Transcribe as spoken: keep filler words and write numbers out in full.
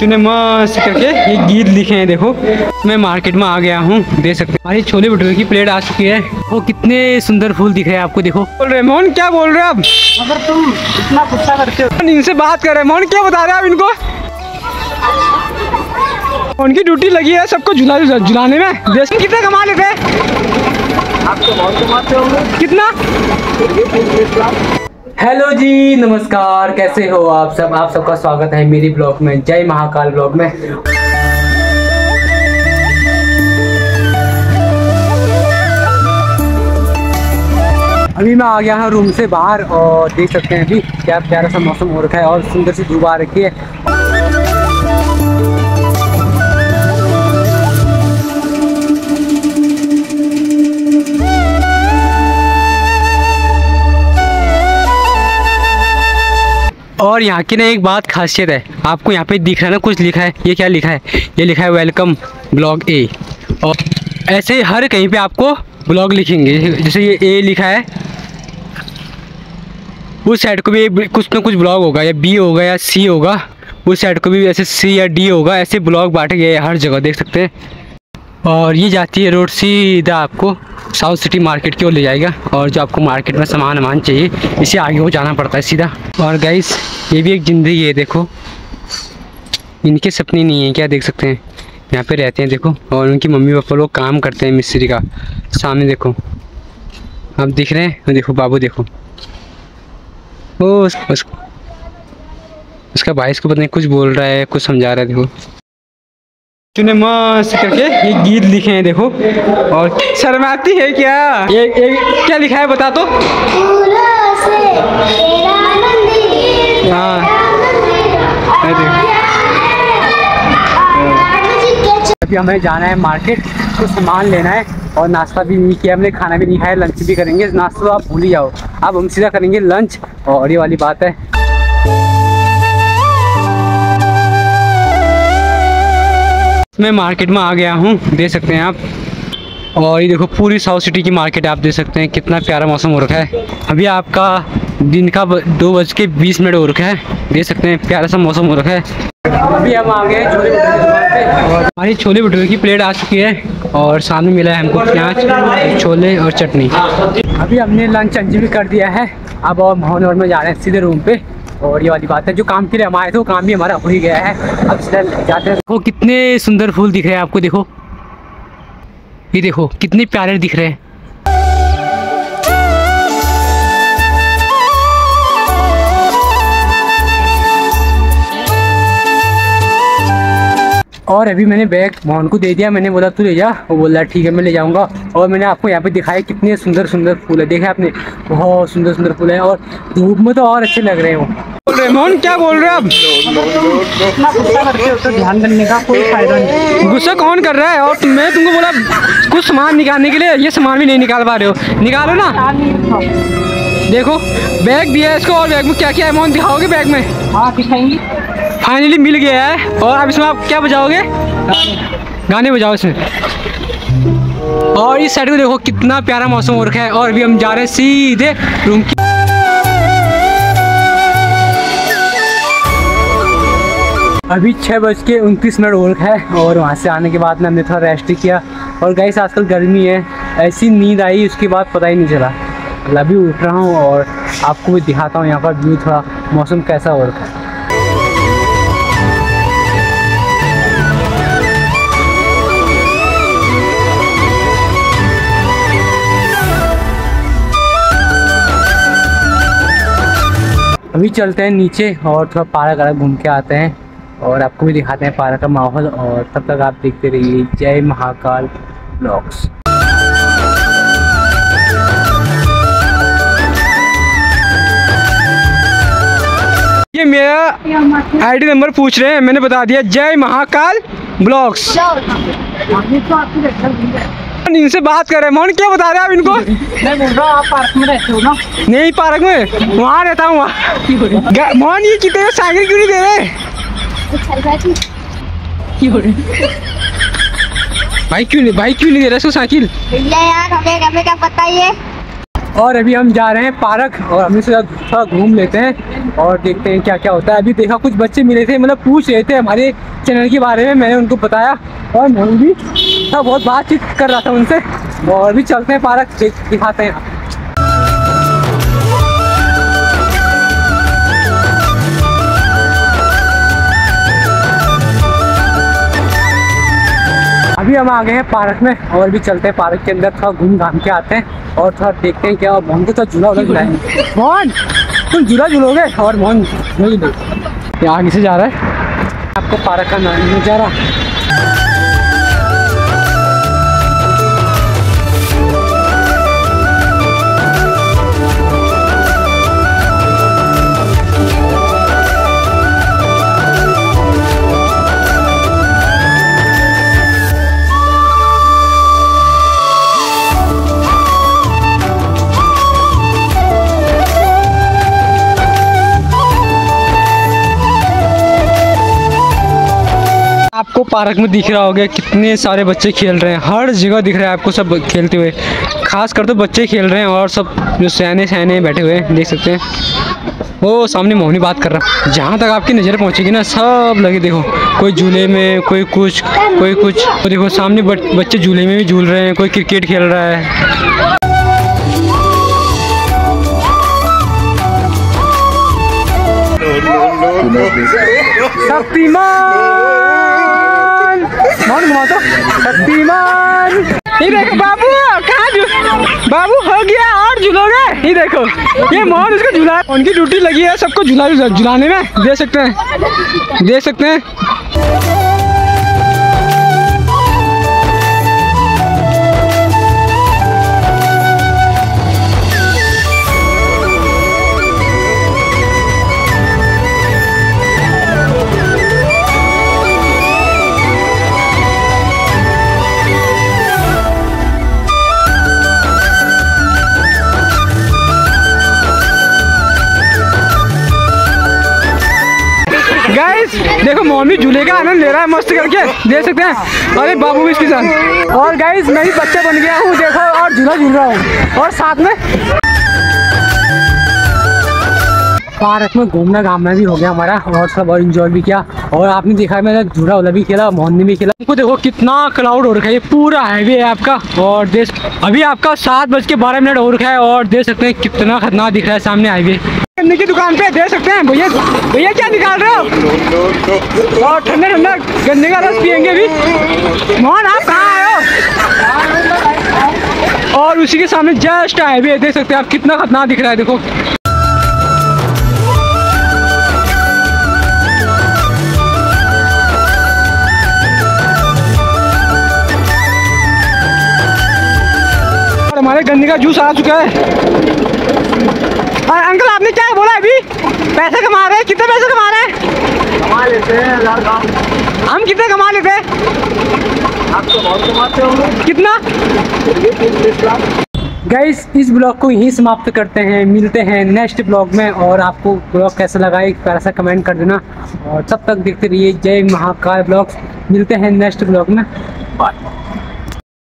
तूने मस्त करके ये गीत लिखे हैं। देखो मैं मार्केट में आ गया हूँ, दे सकते हैं। हमारी छोले भटूरे की प्लेट आ चुकी है। वो कितने सुंदर फूल दिख रहे हैं आपको। देखो बोल रहे मोहन, क्या बोल रहे हो आप? अगर तुम इतना गुस्सा करते हो, इनसे बात कर रहे हैं। मोहन क्या बता रहे हैं आप इनको? उनकी ड्यूटी लगी है सबको झुला झुलाने में। जैसे कितना कमा लेते हैं? आप तो बहुत कमाते होंगे। कितना? हेलो जी, नमस्कार, कैसे हो आप सब? आप सबका स्वागत है मेरी ब्लॉग में, जय महाकाल ब्लॉग में। अभी मैं आ गया हूँ रूम से बाहर और देख सकते हैं अभी क्या प्यारा सा मौसम हो रखा है और सुंदर सी धूप आ रखी है। और यहाँ की ना एक बात खासियत है, आपको यहाँ पे दिख रहा है ना कुछ लिखा है, ये क्या लिखा है? ये लिखा है वेलकम ब्लॉग ए। और ऐसे हर कहीं पे आपको ब्लॉग लिखेंगे। जैसे ये ए लिखा है, उस साइड को भी कुछ ना कुछ ब्लॉग होगा, या बी होगा या सी होगा, उस साइड को भी ऐसे सी या डी होगा। ऐसे ब्लॉग बांटे गए हर जगह, देख सकते हैं। और ये जाती है रोड सीधा आपको साउथ सिटी मार्केट की ओर ले जाएगा। और जो आपको मार्केट में सामान वामान चाहिए, इसे आगे वो जाना पड़ता है सीधा। और गाइस ये भी एक ज़िंदगी है। देखो इनके सपने नहीं है क्या? देख सकते हैं यहाँ पे रहते हैं। देखो और उनकी मम्मी पापा लोग काम करते हैं मिस्त्री का। सामने देखो आप दिख रहे हैं, देखो बाबू, देखो वो उस, उस, उसका भाई इसको पता नहीं कुछ बोल रहा है, कुछ समझा रहा है। देखो तूने मस्त करके ये गीत लिखे हैं। देखो और शर्माती है क्या? ये, ये क्या लिखा है बता तो? हाँ, अभी हमें जाना है मार्केट, कुछ सामान लेना है। और नाश्ता भी नहीं किया हमने, खाना भी नहीं खाया, लंच भी करेंगे। नाश्ता तो आप भूल ही जाओ, अब हम सीधा करेंगे लंच। और ये वाली बात है, मैं मार्केट में आ गया हूँ, देख सकते हैं आप। और ये देखो पूरी साउथ सिटी की मार्केट आप देख सकते हैं। कितना प्यारा मौसम हो रखा है। अभी आपका दिन का दो बज के बीस मिनट हो रखा है, देख सकते हैं। प्यारा सा मौसम हो रखा है। अभी हम आ गए छोले भटूरे की दुकान पे और हमारी छोले भटूरे की प्लेट आ चुकी है। और सामने मिला है हमको प्याज, छोले और चटनी। अभी हमने लंच अंजी भी कर दिया है। अब और मोहन और में जा रहे हैं सीधे रूम पे। और ये वाली बात है, जो काम के लिए हम आए थे वो काम भी हमारा हो ही गया है। अब सीधा जाते हैं। देखो कितने सुंदर फूल दिख रहे हैं आपको। देखो ये देखो कितने प्यारे दिख रहे हैं। और अभी मैंने बैग मोहन को दे दिया। मैंने बोला तू ले जा, वो बोला ठीक है मैं ले जाऊंगा। और मैंने आपको यहाँ पे दिखाया कितने सुंदर सुंदर फूल है। देखे आपने, बहुत सुंदर सुंदर फूल है और धूप में तो और अच्छे लग रहे हो। बोल रहे मोहन, क्या बोल रहे हो आप? इतना गुस्सा करते हो तो ध्यान करने का कोई फायदा नहीं। गुस्सा कौन कर रहा है? और मैं तुमको बोला कुछ सामान निकालने के लिए, ये सामान भी नहीं निकाल पा रहे हो। निकालो ना। देखो बैग दिया है इसको, और बैग में क्या क्या है मोहन दिखाओगे? बैग में हाँ दिखाएंगे। फाइनली मिल गया है। और अब इसमें आप क्या बजाओगे? गाने बजाओ इसमें। और इस साइड को देखो कितना प्यारा मौसम हो रखा है। और अभी हम जा रहे हैं सीधे रूम की। अभी छः बज के उनतीस मिनट हो रखा है। और वहाँ से आने के बाद हमने थोड़ा रेस्ट किया। और गाइस आजकल गर्मी है, ऐसी नींद आई उसके बाद पता ही नहीं चला। अभी उठ रहा हूँ और आपको भी दिखाता हूँ यहाँ पर व्यू, थोड़ा मौसम कैसा हो रखा है। अभी चलते हैं नीचे और थोड़ा पार्क वार्क घूम के आते हैं। और आपको भी दिखाते हैं पार्क का माहौल। और तब तक आप देखते रहिए जय महाकाल ब्लॉग्स। ये मेरा आईडी नंबर पूछ रहे हैं, मैंने बता दिया जय महाकाल ब्लॉग्स। इनसे बात कर रहे हैं। मोहन क्या बता रहे हैं आप इनको? मैं बोल रहा हूँ आप पार्क में रहते हो ना? नहीं, पार्क में वहाँ रहता हूँ। वहाँ मोहन ये कितने साइकिल क्यों नहीं दे रहे भाई? क्यों नहीं भाई क्यों नहीं दे रहे साइकिल? यार हमें हमें क्या पता ये और अभी हम जा रहे हैं पार्क और हम इसे थोड़ा घूम लेते हैं और देखते हैं क्या क्या होता है। अभी देखा कुछ बच्चे मिले थे, मतलब पूछ रहे थे हमारे चैनल के बारे में, मैंने उनको बताया और मोहन भी था, बहुत बातचीत कर रहा था उनसे। और भी चलते हैं पार्क, दिखाते हैं। अभी हम आ गए हैं पार्क में और भी चलते हैं पार्क के अंदर, थोड़ा घूम घाम के आते हैं और थोड़ा देखते हैं क्या। और मोहन को तो झूला उलट रहा है। मोहन तुम झूला झूलोगे? और मोहन झूल दे। आगे से जा रहा है, आपको पार्क का नाम नहीं जा रहा। आपको पार्क में दिख रहा होगा कितने सारे बच्चे खेल रहे हैं, हर जगह दिख रहा है आपको सब खेलते हुए, खास कर तो बच्चे खेल रहे हैं और सब जो सयाने सयाने बैठे हुए हैं, देख सकते हैं। वो सामने मोहनी बात कर रहा, जहाँ तक आपकी नज़र पहुँचेगी ना सब लगे, देखो कोई झूले में, कोई कुछ, कोई कुछ। तो देखो सामने बच्चे झूले में भी झूल रहे हैं, कोई क्रिकेट खेल रहा है। मोहन घुमा तो शक्तिमान। ये देखो बाबू, कहाँ बाबू हो गया और झूलोगे? ये देखो ये मोहन उसको झूला, उनकी ड्यूटी लगी है सबको झूला झुलाने में, दे सकते हैं, दे सकते हैं। देखो मोहन झूले का आनंद ले रहा है मस्त करके, दे सकते हैं। अरे बाबू भी इसके साथ। और गाइस मैं भी बच्चा बन गया हूँ देखो, और झूला झूल रहा हूँ और साथ में। पार्क में घूमना घामना भी हो गया हमारा और सब, और इंजॉय भी किया। और आपने देखा मैंने झूला वाला भी खेला, मोहन ने भी खेला। आपको देखो कितना क्लाउड हो रखा है, ये पूरा हाईवे है आपका। और देख अभी आपका सात बज के बारह मिनट हो रखा है और देख सकते हैं कितना खतरनाक दिख रहा है सामने हाईवे। ठंडे की दुकान पे दे सकते हैं। भैया भैया क्या निकाल रहे हो? और ठंडा ठंडा गन्ने का रस पियेंगे भी। मोहन आप कहाँ आए हो? और उसी के सामने जस्ट आए भी, देख सकते हैं आप कितना खतरनाक दिख रहा है। देखो हमारे गन्ने का जूस आ चुका है। और अंकल आपने क्या बोला? अभी पैसे कमा रहे हैं, कितने पैसे कमा रहे हैं? कमा लेते हैं हजार काम। हम कितने कमा लेते हैं? आप तो बहुत कमाते होंगे। कितना? गाइस इस ब्लॉग को यहीं समाप्त करते हैं, मिलते हैं नेक्स्ट ब्लॉग में। और आपको ब्लॉग कैसा लगा एक प्यारा सा कमेंट कर देना और तब तक देखते रहिए जय महाकाल ब्लॉग्स। मिलते हैं नेक्स्ट ब्लॉग में, बाय।